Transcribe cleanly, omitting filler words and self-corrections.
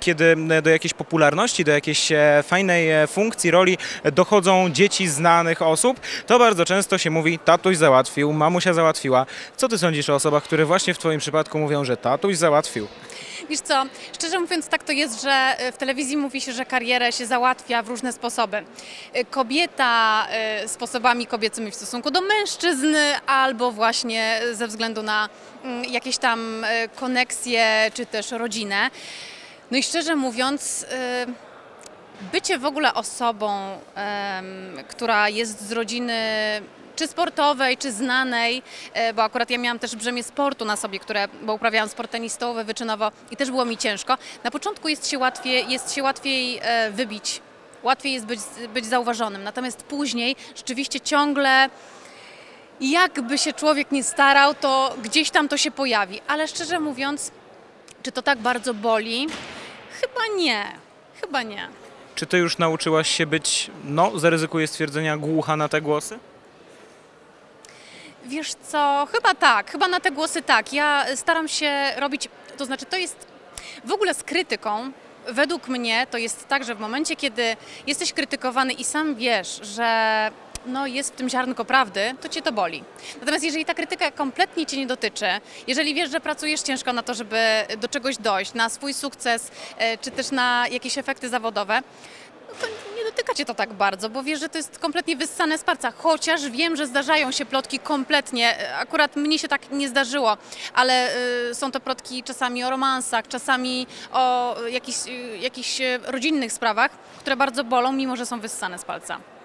Kiedy do jakiejś popularności, do jakiejś fajnej funkcji, roli dochodzą dzieci znanych osób, to bardzo często się mówi: tatuś załatwił, mamusia załatwiła. Co ty sądzisz o osobach, które właśnie w twoim przypadku mówią, że tatuś załatwił? Wiesz co, szczerze mówiąc tak to jest, że w telewizji mówi się, że karierę się załatwia w różne sposoby. Kobieta sposobami kobiecymi w stosunku do mężczyzny albo właśnie ze względu na jakieś tam koneksje czy też rodzinę. No i szczerze mówiąc, bycie w ogóle osobą, która jest z rodziny czy sportowej, czy znanej, bo akurat ja miałam też brzemię sportu na sobie, bo uprawiałam sport tenistowy wyczynowo i też było mi ciężko. Na początku jest się łatwiej wybić, łatwiej jest być zauważonym, natomiast później rzeczywiście ciągle jakby się człowiek nie starał, to gdzieś tam to się pojawi, ale szczerze mówiąc, czy to tak bardzo boli? Chyba nie, chyba nie. Czy ty już nauczyłaś się być, no zaryzykuję stwierdzenia, głucha na te głosy? Wiesz co, chyba tak, chyba na te głosy tak. Ja staram się robić, to znaczy to jest w ogóle z krytyką, według mnie to jest tak, że w momencie, kiedy jesteś krytykowany i sam wiesz, że no jest w tym ziarnko prawdy, to cię to boli. Natomiast jeżeli ta krytyka kompletnie cię nie dotyczy, jeżeli wiesz, że pracujesz ciężko na to, żeby do czegoś dojść, na swój sukces, czy też na jakieś efekty zawodowe, no to nie dotyka cię to tak bardzo, bo wiesz, że to jest kompletnie wyssane z palca. Chociaż wiem, że zdarzają się plotki kompletnie, akurat mnie się tak nie zdarzyło, ale są to plotki czasami o romansach, czasami o jakichś rodzinnych sprawach, które bardzo bolą, mimo że są wyssane z palca.